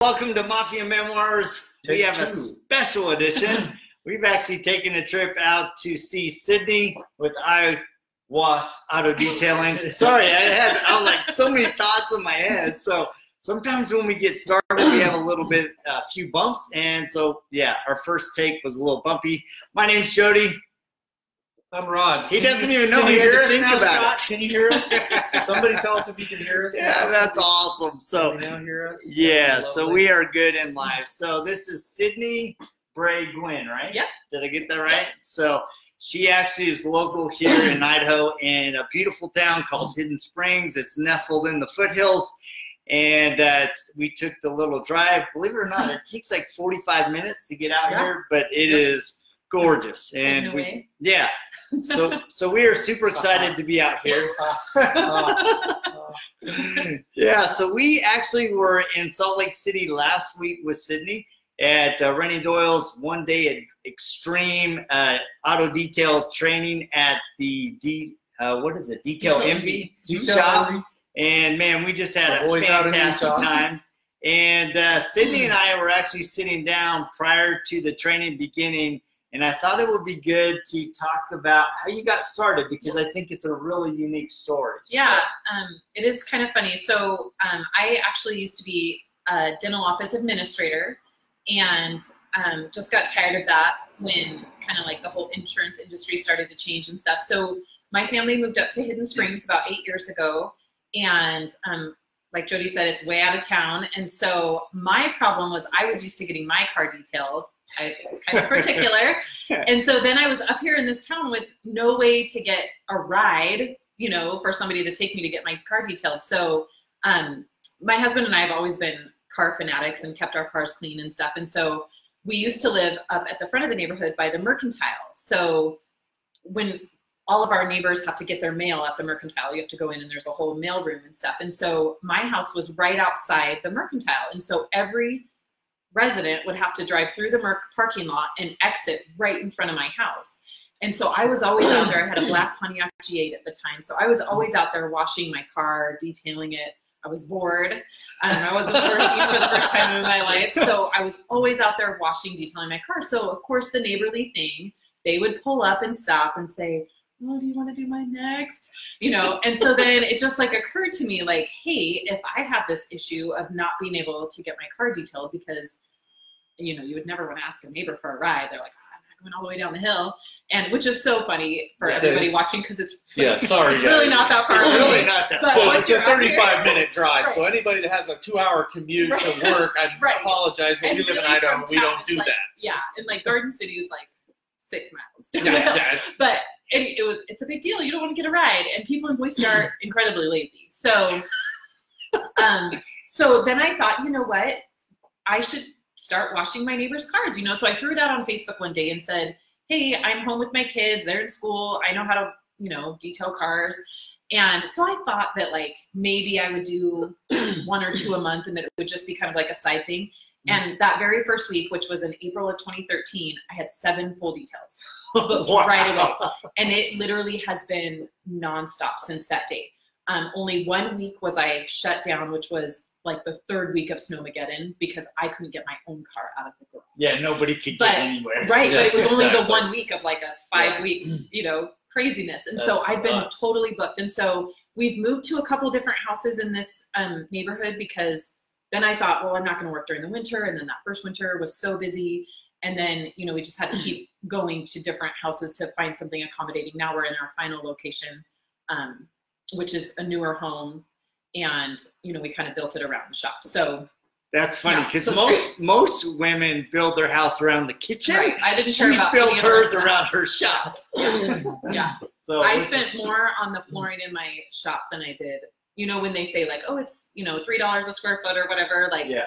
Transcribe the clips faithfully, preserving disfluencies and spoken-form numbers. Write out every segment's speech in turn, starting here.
Welcome to Mafia Memoirs. Take we have two. a special edition. We've actually taken a trip out to see Sydney with IWash Auto Detailing. Sorry, I had I like so many thoughts in my head. So sometimes when we get started, we have a little bit, a uh, few bumps. And so, yeah, our first take was a little bumpy. My name's Jody. I'm Rod. He can doesn't you, even know. Can you he hear us now, about Scott? It. Can you hear us? Somebody tell us if you can hear us. Yeah, now. That's awesome. So can you now hear us? Yeah, so we are good and live. So this is Sydney Bray-Gwen, right? Yep. Did I get that right? Yep. So she actually is local here in Idaho in a beautiful town called Hidden Springs. It's nestled in the foothills. And uh, we took the little drive. Believe it or not, it takes like forty-five minutes to get out yeah. here, but it yep. is gorgeous. And in a way. We, yeah. So, so we are super excited to be out here. Yeah, so we actually were in Salt Lake City last week with Sydney at uh, Rennie Doyle's one day at Extreme uh, Auto Detail Training at the D, uh, what is it? Detail M V shop. M V. And man, we just had a fantastic time. And uh, Sydney and I were actually sitting down prior to the training beginning. And I thought it would be good to talk about how you got started, because I think it's a really unique story. Yeah, so. um, it is kind of funny. So um, I actually used to be a dental office administrator, and um, just got tired of that when kind of like the whole insurance industry started to change and stuff. So my family moved up to Hidden Springs about eight years ago, and um, like Jody said, it's way out of town. And so my problem was I was used to getting my car detailed. I, kind of particular. And so then I was up here in this town with no way to get a ride, you know, for somebody to take me to get my car detailed. So um, my husband and I have always been car fanatics and kept our cars clean and stuff. And so we used to live up at the front of the neighborhood by the mercantile. So when all of our neighbors have to get their mail at the mercantile, you have to go in and there's a whole mail room and stuff. And so my house was right outside the mercantile. And so every resident would have to drive through the Merc parking lot and exit right in front of my house. And so I was always out there. I had a black Pontiac G eight at the time. So I was always out there washing my car, detailing it. I was bored. Um, I wasn't working for the first time in my life. So I was always out there washing, detailing my car. So of course the neighborly thing, they would pull up and stop and say, oh, do you want to do my next? You know, and so then it just like occurred to me like, hey, if I have this issue of not being able to get my car detailed because, you know, you would never want to ask a neighbor for a ride. They're like, oh, I'm not going all the way down the hill. And which is so funny for yeah, everybody it's, watching because it's, yeah, sorry, it's yeah. really not that far. It's away. really not that far. Well, it's a thirty-five minute drive. Right. So anybody that has a two hour commute right. to work, I right. apologize. When and you live really in Idaho, we don't do like, that. Yeah. And like Garden City is like six miles. Down yeah, yeah, but And it was, it's a big deal. You don't want to get a ride. And people in Boise are incredibly lazy. So, um, so then I thought, you know what? I should start washing my neighbor's cars, you know? So I threw it out on Facebook one day and said, hey, I'm home with my kids. They're in school. I know how to, you know, detail cars. And so I thought that like, maybe I would do one or two a month and that it would just be kind of like a side thing. And that very first week, which was in April of twenty thirteen, I had seven full details wow. right away. And it literally has been nonstop since that day. Um, only one week was I shut down, which was like the third week of Snowmageddon because I couldn't get my own car out of the garage. Yeah, nobody could but, get anywhere. Right, yeah, but it was only exactly. the one week of like a five-week, yeah. you know, craziness. And That's so I've been nuts. totally booked. And so we've moved to a couple different houses in this um, neighborhood because then I thought, well, I'm not going to work during the winter. And then that first winter was so busy. And then, you know, we just had to keep going to different houses to find something accommodating. Now we're in our final location, um, which is a newer home. And, you know, we kind of built it around the shop. So that's funny because yeah, so most great. most women build their house around the kitchen. Right. I didn't care about She's built hers around her shop. Yeah. yeah. So I spent more on the flooring in my shop than I did. You know, when they say like, oh, it's, you know, three dollars a square foot or whatever, like. Yeah.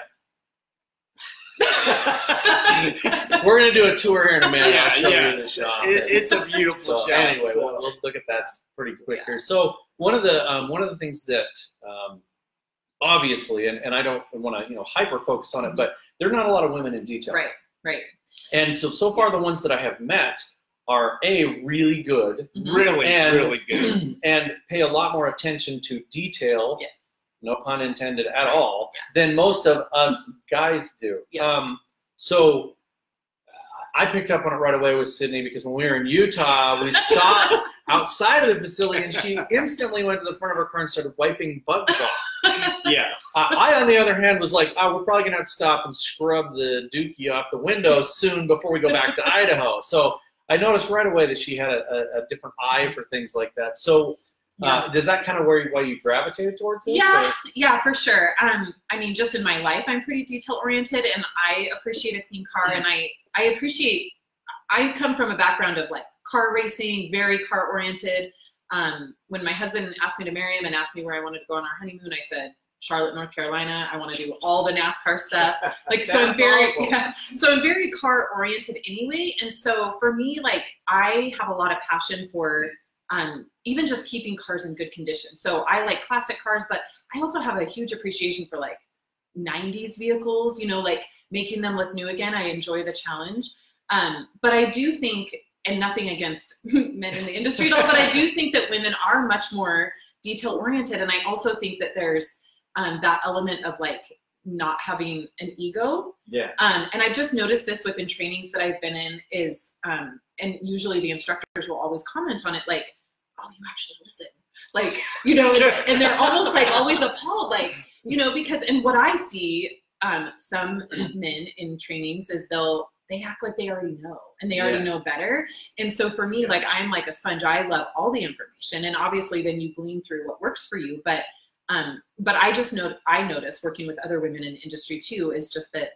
We're going to do a tour here in a minute. Yeah, I'll show yeah. you the shop. It, it's a beautiful so, shop. Anyway, we'll, we'll look at that pretty quick yeah. here. So one of the, um, one of the things that um, obviously, and, and I don't want to, you know, hyper focus on it, mm-hmm. but there are not a lot of women in detail. Right, right. And so, so far the ones that I have met are a really good, really, and, really good, and pay a lot more attention to detail yes. no pun intended at all, yeah. than most of us guys do. Yeah. Um, so I picked up on it right away with Sydney, because when we were in Utah, we stopped outside of the facility and she instantly went to the front of her car and started wiping bugs off. Yeah. Uh, I, on the other hand, was like, oh, we're probably going to have to stop and scrub the dookie off the window soon before we go back to Idaho. So I noticed right away that she had a, a different eye for things like that. So uh, does that kind of where you, why you gravitated towards it? Yeah, or? yeah, for sure. Um, I mean, just in my life, I'm pretty detail-oriented, and I appreciate a clean car, mm-hmm. and I, I appreciate, I come from a background of like car racing, very car-oriented. Um, when my husband asked me to marry him and asked me where I wanted to go on our honeymoon, I said, Charlotte, North Carolina. I want to do all the NASCAR stuff. Like, so I'm very, yeah, so I'm very car-oriented anyway. And so for me, like, I have a lot of passion for um, even just keeping cars in good condition. So I like classic cars, but I also have a huge appreciation for like nineties vehicles, you know, like making them look new again. I enjoy the challenge. Um, but I do think, and nothing against men in the industry at all, but I do think that women are much more detail-oriented. And I also think that there's um, that element of like not having an ego. Yeah. Um, and I've just noticed this within trainings that I've been in is, um, and usually the instructors will always comment on it, like, oh, you actually listen. Like, you know, and, and they're almost like always appalled, like, you know, because, and what I see, um, some men in trainings is they'll, they act like they already know and they already yeah. know better. And so for me, like, I'm like a sponge. I love all the information, and obviously then you glean through what works for you. But, um, but I just know, I noticed working with other women in the industry too, is just that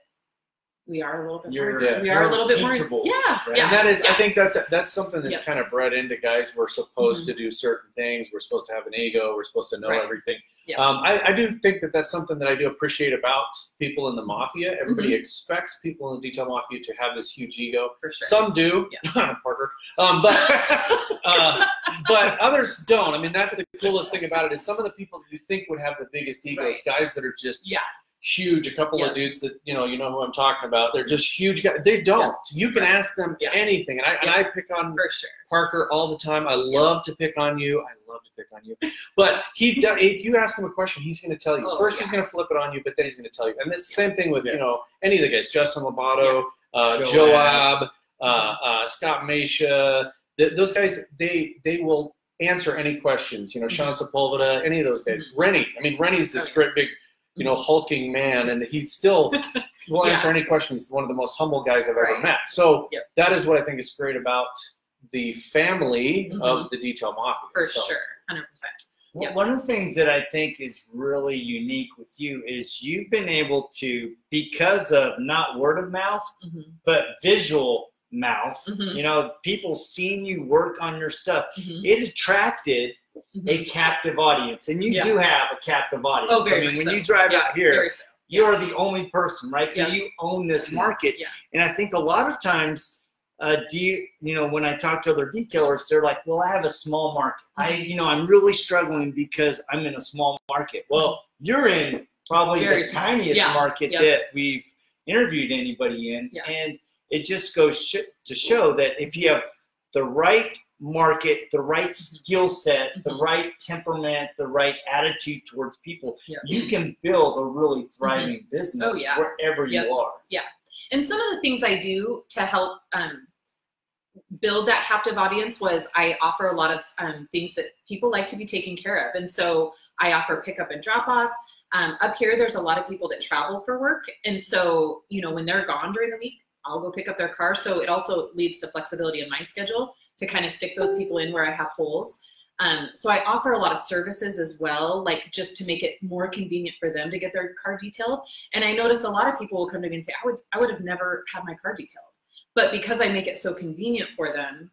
we are a little bit more, yeah, we are a little bit more, yeah, right? yeah. And that is, yeah. I think that's, that's something that's yeah. kind of bred into guys. We're supposed mm-hmm. to do certain things. We're supposed to have an ego. We're supposed to know right. everything. Yeah. Um, I, I do think that that's something that I do appreciate about people in the Mafia. Everybody mm-hmm. expects people in the Detail Mafia to have this huge ego. For sure. Some do, yeah. Parker, um, but, uh, but others don't. I mean, that's the coolest thing about it is some of the people that you think would have the biggest egos, right. guys that are just, yeah. huge, a couple yeah. of dudes that, you know, you know who I'm talking about. They're just huge guys. They don't. Yeah. You can right. ask them yeah. anything. And I, yeah. and I pick on For sure. Parker all the time. I love yeah. to pick on you. I love to pick on you. But he, if you ask him a question, he's going to tell you. Oh, First, yeah. he's going to flip it on you, but then he's going to tell you. And it's the yeah. same thing with, yeah. you know, any of the guys, Justin Lobato, yeah. uh, Joab, uh, uh, Scott Mesha. Th those guys, they, they will answer any questions. You know, Sean Sepulveda, any of those guys. Rennie. I mean, Rennie's this okay. great big, you know, hulking man, and he still will yeah. answer any questions. He's one of the most humble guys I've right. ever met. So yep. that is what I think is great about the family mm-hmm. of the Detail Mafia. For so. Sure, one hundred percent. Yep. One of the things that I think is really unique with you is you've been able to, because of not word of mouth, mm-hmm. but visual mouth, mm-hmm. you know, people seeing you work on your stuff, mm-hmm. it attracted Mm-hmm. a captive audience, and you yeah. do have a captive audience. Oh, very I mean, when so. you drive yeah, out here, so. you yeah. are the only person, right? So yeah. you own this market, yeah. and I think a lot of times, uh, do you, you know, when I talk to other detailers, they're like, "Well, I have a small market. Mm-hmm. I, you know, I'm really struggling because I'm in a small market." Well, you're in probably very the small. tiniest yeah. market yeah. that we've interviewed anybody in, yeah. and it just goes sh to show that if you have the right market, the right skill set, mm-hmm. the right temperament, the right attitude towards people, yeah. you can build a really thriving mm-hmm. business oh, yeah. wherever yep. you are. Yeah. And some of the things I do to help um, build that captive audience was I offer a lot of um, things that people like to be taken care of. And so I offer pickup and drop off. Um, up here, there's a lot of people that travel for work. And so, you know, when they're gone during the week, I'll go pick up their car. So it also leads to flexibility in my schedule to kind of stick those people in where I have holes. Um, so I offer a lot of services as well, like just to make it more convenient for them to get their car detailed. And I notice a lot of people will come to me and say, I would, I would have never had my car detailed. But because I make it so convenient for them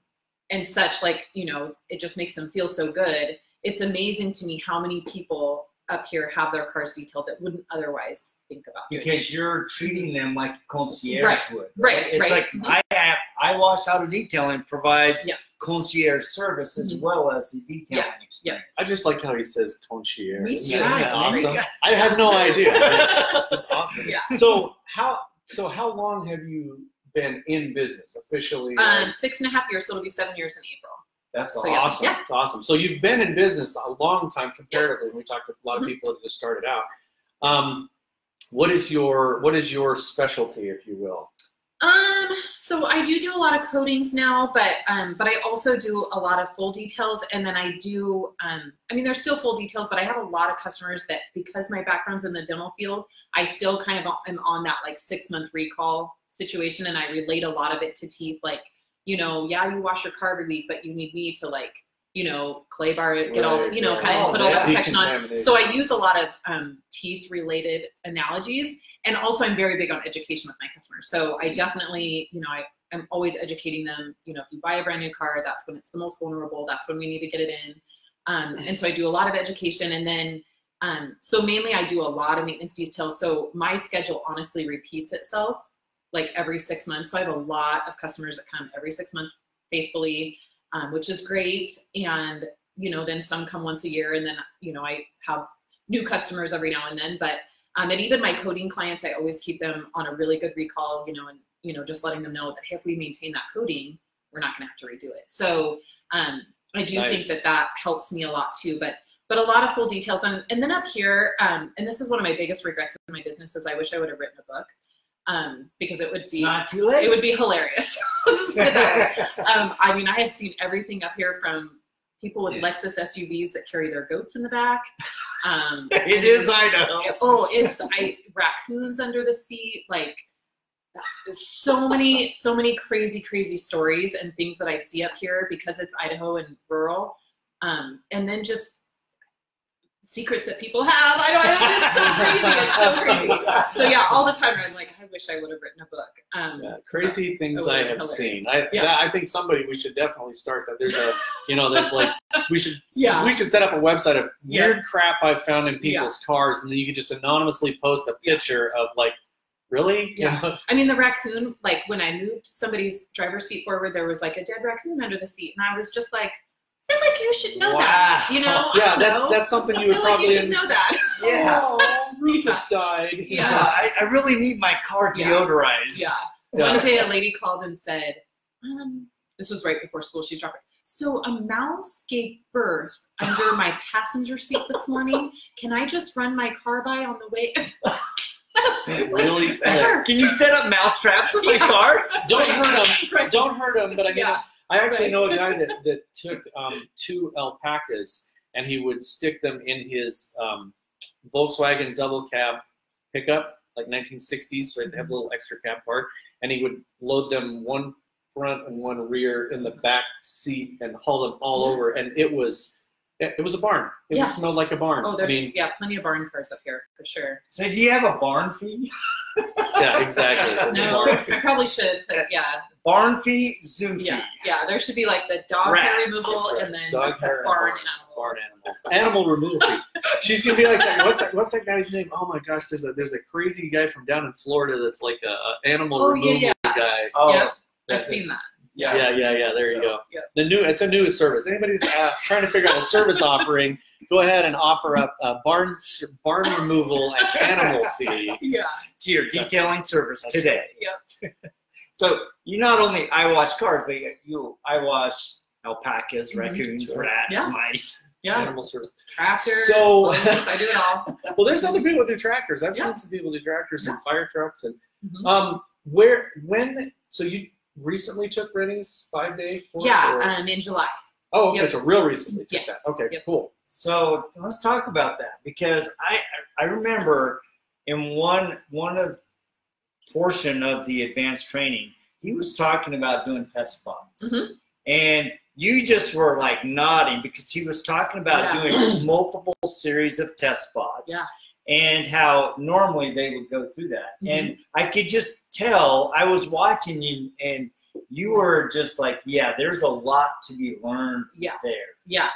and such, like, you know, it just makes them feel so good. It's amazing to me how many people up here have their cars detailed that wouldn't otherwise think about doing because it. You're treating them like concierge right. would. Right, right. It's right. like mm-hmm. I have IWash Auto Detailing provides yeah. concierge service as mm-hmm. well as the detailing yeah. experience. Yeah. I just like how he says concierge. Me too. Yeah, yeah. Awesome. Yeah. I have no idea. That's awesome. Yeah. So how so how long have you been in business officially? Um, six and a half years, so it'll be seven years in April. That's so awesome. Yeah. That's awesome. So you've been in business a long time comparatively. Yeah. We talked to a lot of people mm-hmm. that just started out. Um, what is your what is your specialty, if you will? Um, so I do do a lot of coatings now, but, um, but I also do a lot of full details. And then I do, um, I mean, there's still full details, but I have a lot of customers that, because my background's in the dental field, I still kind of am on that like six month recall situation. And I relate a lot of it to teeth. Like, you know, yeah, you wash your car every week, but you need me to like, you know, clay bar it, get right, all, you know, right. kind of oh, put yeah. all the protection on. So I use a lot of um, teeth related analogies. And also I'm very big on education with my customers. So I definitely, you know, I, I'm always educating them. You know, if you buy a brand new car, that's when it's the most vulnerable. That's when we need to get it in. Um, and so I do a lot of education. And then, um, so mainly I do a lot of maintenance details. So my schedule honestly repeats itself like every six months. So I have a lot of customers that come every six months faithfully. Um, which is great. And, you know, then some come once a year, and then, you know, I have new customers every now and then, but, um, and even my coding clients, I always keep them on a really good recall, you know, and, you know, just letting them know that, hey, if we maintain that coding, we're not going to have to redo it. So, um, I do nice. think that that helps me a lot too, but, but a lot of full details. And, and then up here, um, and this is one of my biggest regrets in my business is I wish I would have written a book. Um, because it would be, not too late. It would be hilarious. Let's just put that way. Um, I mean, I have seen everything up here from people with yeah. Lexus S U Vs that carry their goats in the back. Um, it is, I know. Oh, it's I, raccoons under the seat. Like so many, so many crazy, crazy stories and things that I see up here because it's Idaho and rural. Um, and then just secrets that people have. I don't know, it's so crazy, it's so crazy. So yeah, all the time I'm like, I wish I would have written a book. Um, yeah, crazy so, things I have hilarious. seen. I, yeah. that, I think somebody, we should definitely start that. There's a, you know, there's like, we should yeah. we should set up a website of weird yeah. crap I've found in people's yeah. cars, and then you could just anonymously post a picture of like, really? Yeah. You know? I mean, the raccoon, like when I moved somebody's driver's seat forward, there was like a dead raccoon under the seat, and I was just like, I feel like you should know wow. that, you know? Yeah, that's know. that's something you would probably... I feel like you should know that. Yeah. Oh, Rufus died. Yeah. yeah. I, I really need my car deodorized. Yeah. yeah. One day a lady called and said, um, this was right before school, she dropped it. So a mouse gave birth under my passenger seat this morning. Can I just run my car by on the way? Really? Sure. Can you set up mouse traps in my yeah. car? Don't hurt them. Right. Don't hurt them, but I mean... Yeah. I actually know a guy that, that took um, two alpacas, and he would stick them in his um, Volkswagen double cab pickup, like nineteen sixties, so they'd have a little extra cab part, and he would load them one front and one rear in the back seat and haul them all yeah. over, and it was it was a barn. It yeah. smelled like a barn. Oh, there's I mean, yeah, plenty of barn cars up here, for sure. So do you have a barn fee? Yeah, exactly. No, I probably should, but yeah. Barn fee, zoo fee. Yeah, yeah, there should be like the dog Rats. hair removal right. and then dog hair barn animal. Barn animals. Animal removal fee. She's going to be like, that. What's, that, what's that guy's name? Oh my gosh, there's a, there's a crazy guy from down in Florida that's like an animal oh, removal yeah, yeah. guy. Oh, yep. I've seen it. that. Yeah, yeah, yeah, yeah. There so, you go. Yeah. The new, it's a new service. Anybody uh, trying to figure out a service offering, go ahead and offer up uh, barn barn removal and animal feed yeah. to your detailing That's service right. today. Yep. So you not only I wash cars, but you I wash alpacas, mm-hmm. raccoons, sure. rats, yeah. mice. Yeah. Animal service. Tractors. So bones, I do it all. Well, there's other people who do tractors. I've yeah. seen some people do tractors yeah. and fire trucks and mm-hmm. um where when so you. recently took Rennie's five-day course? Yeah, or? um, in July. Oh, okay, yep. so real recently took yeah. that. Okay, yep. cool. So let's talk about that, because I I remember in one one of portion of the advanced training, he was talking about doing test spots. Mm-hmm. And you just were like nodding because he was talking about yeah. doing multiple series of test spots. Yeah. And how normally they would go through that. Mm-hmm. And I could just tell, I was watching you, and you were just like, yeah, there's a lot to be learned yeah. there. Yeah,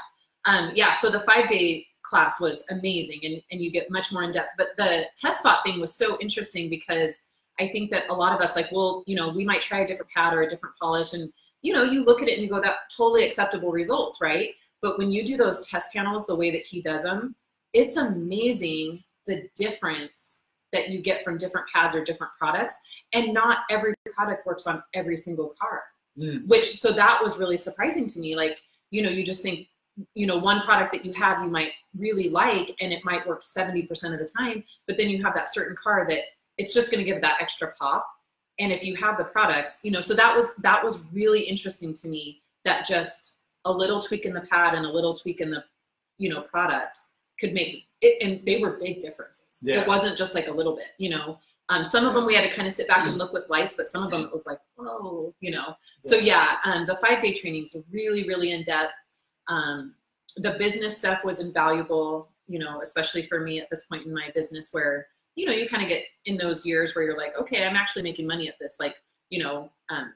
um, yeah, so the five-day class was amazing, and, and you get much more in-depth. But the test spot thing was so interesting because I think that a lot of us, like, well, you know, we might try a different pad or a different polish, and, you know, you look at it and you go, that totally acceptable results, right? But when you do those test panels the way that he does them, it's amazing the difference that you get from different pads or different products, and not every product works on every single car, mm. which, so that was really surprising to me. Like, you know, you just think, you know, one product that you have, you might really like, and it might work seventy percent of the time, but then you have that certain car that it's just going to give that extra pop. And if you have the products, you know, so that was, that was really interesting to me, that just a little tweak in the pad and a little tweak in the, you know, product could make it. And they were big differences. Yeah. It wasn't just like a little bit, you know, um, some of them we had to kind of sit back and look with lights, but some of them it was like, whoa, you know? Yeah. So yeah, um, the five day trainings were really, really in depth. Um, the business stuff was invaluable, you know, especially for me at this point in my business where, you know, you kind of get in those years where you're like, okay, I'm actually making money at this. Like, you know, um,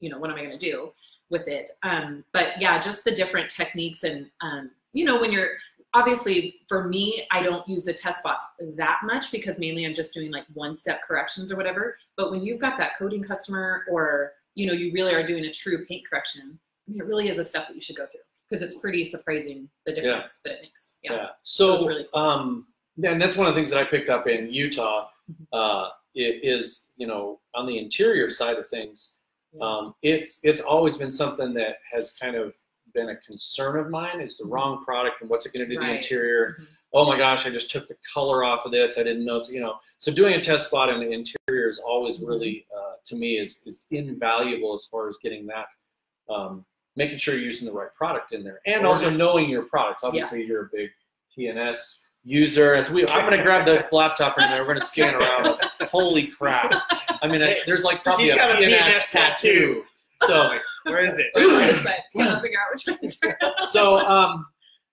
you know, what am I going to do with it? Um, but yeah, just the different techniques and, um, you know, when you're, obviously for me, I don't use the test bots that much because mainly I'm just doing like one step corrections or whatever. But when you've got that coding customer or, you know, you really are doing a true paint correction, I mean, it really is a step that you should go through because it's pretty surprising the difference yeah. that it makes. Yeah. yeah. So, so really cool. um, and that's one of the things that I picked up in Utah uh, is, you know, on the interior side of things, um, it's it's always been something that has kind of been a concern of mine is the wrong product and what's it going to do to right. the interior. Mm-hmm. Oh my gosh, I just took the color off of this. I didn't know, you know. So doing a test spot in the interior is always mm-hmm. really, uh, to me, is, is invaluable as far as getting that, um, making sure you're using the right product in there. And right. also knowing your products. Obviously, yeah. you're a big P and S user. As we, I'm gonna grab the laptop and we're gonna scan around. Holy crap! I mean, I, there's like probably She's a, got a P and S tattoo. So where is it? Can't figure out which one. So, um,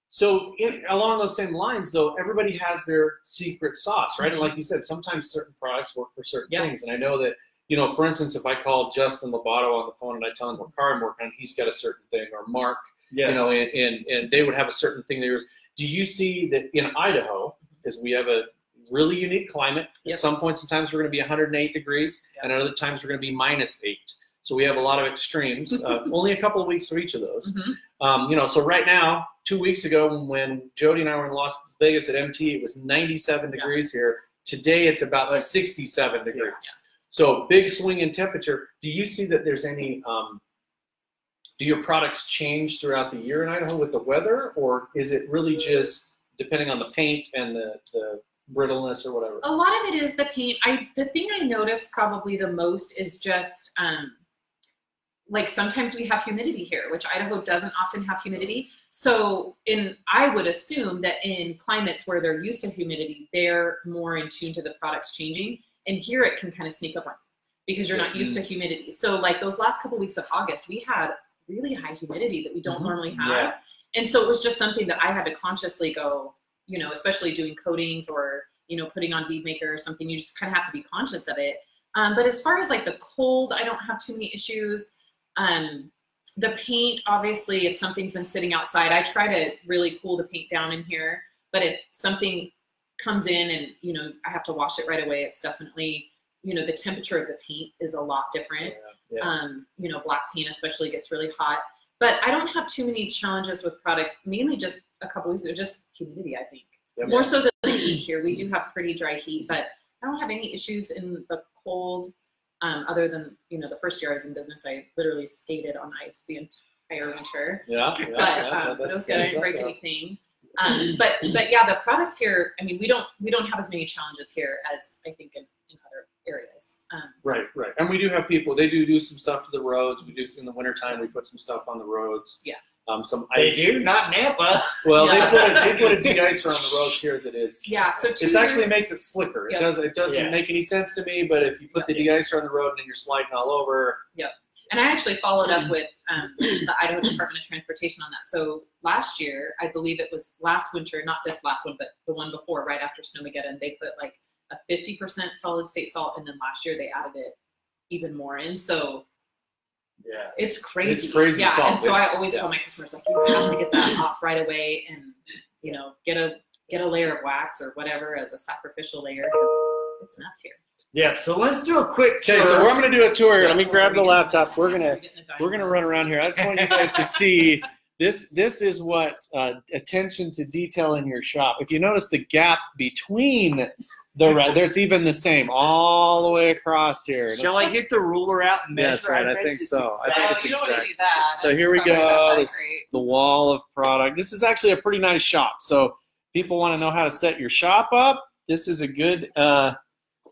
so in, along those same lines, though, everybody has their secret sauce, right? And like you said, sometimes certain products work for certain yeah. things. And I know that, you know, for instance, if I call Justin Lobato on the phone and I tell him what car I'm working on, he's got a certain thing, or Mark, yes. you know, and, and and they would have a certain thing they were. Do you see that in Idaho, because we have a really unique climate, yep. at some points and times we're going to be one hundred eight degrees, yep. and at other times we're going to be minus eight. So we have a lot of extremes, uh, only a couple of weeks for each of those. Mm-hmm. um, you know, so right now, two weeks ago when Jody and I were in Las Vegas at M T, it was ninety-seven degrees yeah. here. Today it's about like sixty-seven degrees. Yeah, yeah. So big swing in temperature. Do you see that there's any... Um, Do your products change throughout the year in Idaho with the weather, or is it really just depending on the paint and the, the brittleness or whatever? A lot of it is the paint. I the thing I notice probably the most is just um, like sometimes we have humidity here, which Idaho doesn't often have humidity. So in I would assume that in climates where they're used to humidity, they're more in tune to the products changing, and here it can kind of sneak up on you because you're not used mm-hmm. to humidity. So like those last couple weeks of August, we had really high humidity that we don't mm-hmm. normally have. Yeah. And so it was just something that I had to consciously go, you know, especially doing coatings or, you know, putting on bead maker or something, you just kind of have to be conscious of it. Um, but as far as like the cold, I don't have too many issues. Um, the paint, obviously, if something's been sitting outside, I try to really cool the paint down in here. But if something comes in and, you know, I have to wash it right away, it's definitely, you know, the temperature of the paint is a lot different. Yeah, yeah. Um, you know, black paint especially gets really hot. But I don't have too many challenges with products, mainly just a couple weeks ago, just humidity, I think. Yeah, More yeah. so than the heat here. We do have pretty dry heat, but I don't have any issues in the cold um, other than, you know, the first year I was in business, I literally skated on ice the entire winter. Yeah, yeah, but yeah, um, those guys didn't break anything. Um, but, but yeah, the products here, I mean, we don't, we don't have as many challenges here as I think in, in other areas. Um, right, right. And we do have people, they do do some stuff to the roads. We do in the wintertime, we put some stuff on the roads. Yeah. Um, some ice. They do? Not Napa. Well, no. they put a de-icer on the roads here that is. Yeah, so two It actually makes it slicker. Yep. It, does, it doesn't yeah. make any sense to me, but if you put yep. the de-icer on the road and then you're sliding all over. Yep. And I actually followed up with um, the Idaho Department of Transportation on that. So last year, I believe it was last winter, not this last one, but the one before, right after Snowmageddon, they put like a fifty percent solid state salt. And then last year they added it even more in. So yeah, it's crazy. It's crazy yeah, salt. And so I always yeah. tell my customers, like, you have to get that off right away and, you know, get a, get a layer of wax or whatever as a sacrificial layer because it's nuts here. Yeah, so let's do a quick tour. Okay, so I'm going to do a tour here. Let me grab the laptop. We're going to we're going to run around here. I just want you guys to see This, this is what uh, attention to detail in your shop. If you notice the gap between the rather, it's even the same all the way across here. Shall I get the ruler out and measure? Yeah, that's right. I, I think so. Exact. I think it's exact. So that's here we go. This, the wall of product. This is actually a pretty nice shop. So people want to know how to set your shop up. This is a good uh,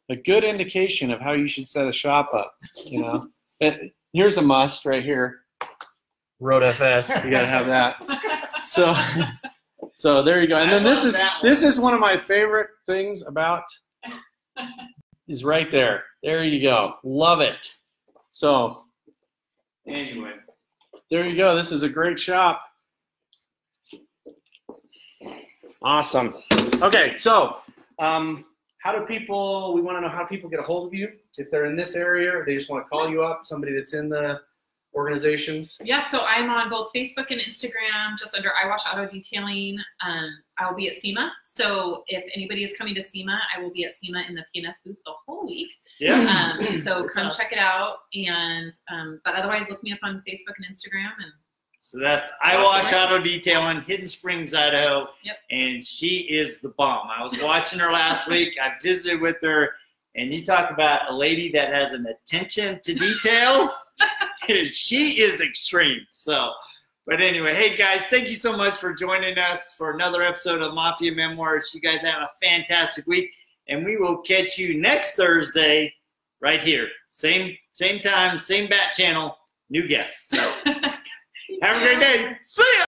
a good indication of how you should set a shop up. You know, it, here's a must right here. RoadFS, you gotta have that. So, so there you go. And then this is this is one of my favorite things about is right there. There you go. Love it. So, anyway, there you go. This is a great shop. Awesome. Okay, so um, how do people? We want to know how people get a hold of you if they're in this area, or they just want to call you up. Somebody that's in the organizations? Yeah, so I'm on both Facebook and Instagram, just under IWash Auto Detailing. Um, I'll be at SEMA. So if anybody is coming to SEMA, I will be at SEMA in the P and S booth the whole week. Yeah. Um, so come us. check it out. And um, but otherwise, look me up on Facebook and Instagram. And so that's IWash Auto Detailing, Hidden Springs, Idaho. Yep. And she is the bomb. I was watching her last week. I visited with her. And you talk about a lady that has an attention to detail. She is extreme. So, but anyway, hey guys, thank you so much for joining us for another episode of Mafia Memoirs. You guys have a fantastic week, and we will catch you next Thursday right here. Same, same time, same bat channel, new guests. So have a great day. See ya.